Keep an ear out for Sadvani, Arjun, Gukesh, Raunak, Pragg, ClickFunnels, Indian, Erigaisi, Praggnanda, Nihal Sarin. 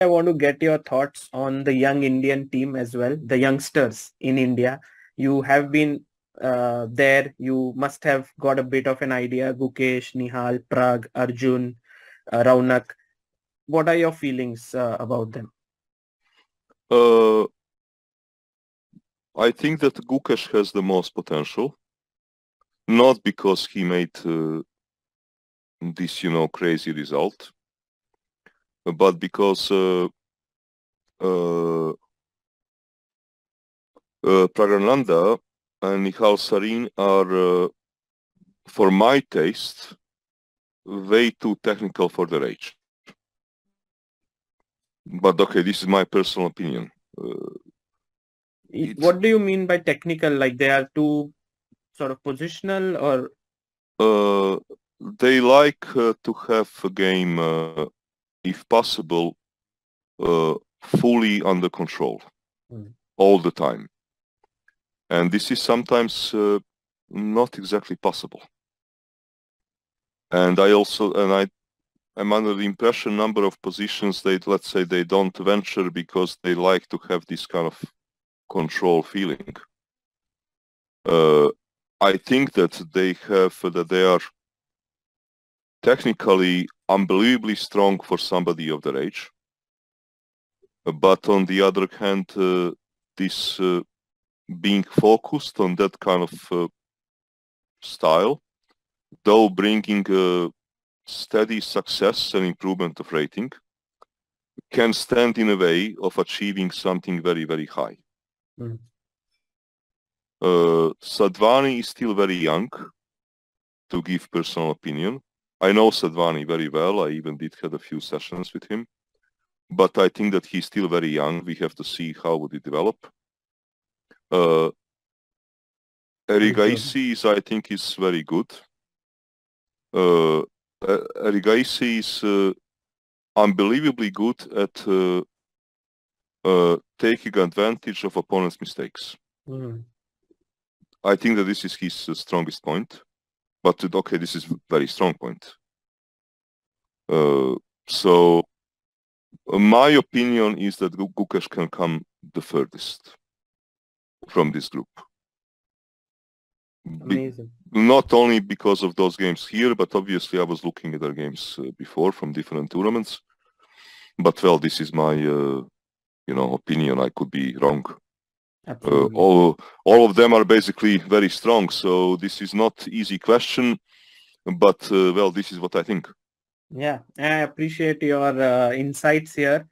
I want to get your thoughts on the young Indian team as well, the youngsters in India. You have been there, you must have got a bit of an idea. Gukesh, Nihal, Pragg, Arjun, Raunak. What are your feelings about them? I think that Gukesh has the most potential. Not because he made this, crazy result, but because Praggnanda and Nihal Sarin are, for my taste, way too technical for their age. But okay, this is my personal opinion. What do you mean by technical? Like they are too sort of positional, or? They like to have a game, if possible, fully under control all the time. And this is sometimes not exactly possible. And I also, I'm under the impression number of positions they, let's say, they don't venture because they like to have this kind of control feeling. I think that they have, that they are technically unbelievably strong for somebody of their age. But on the other hand, this being focused on that kind of style, though bringing steady success and improvement of rating, can stand in a way of achieving something very, very high. Mm. Sadvani is still very young, to give personal opinion. I know Sadvani very well. I even did have a few sessions with him, but I think that he's still very young. We have to see how would it develop. Erigaisi is, I think, is very good. Erigaisi is unbelievably good at taking advantage of opponent's mistakes. Mm. I think that this is his strongest point. But okay, this is a very strong point. So my opinion is that Gukesh can come the furthest from this group. Amazing. Not only because of those games here, but obviously I was looking at their games before from different tournaments. But well, this is my, opinion. I could be wrong. All of them are basically very strong, so this is not easy question, but well, this is what I think. Yeah, I appreciate your insights here.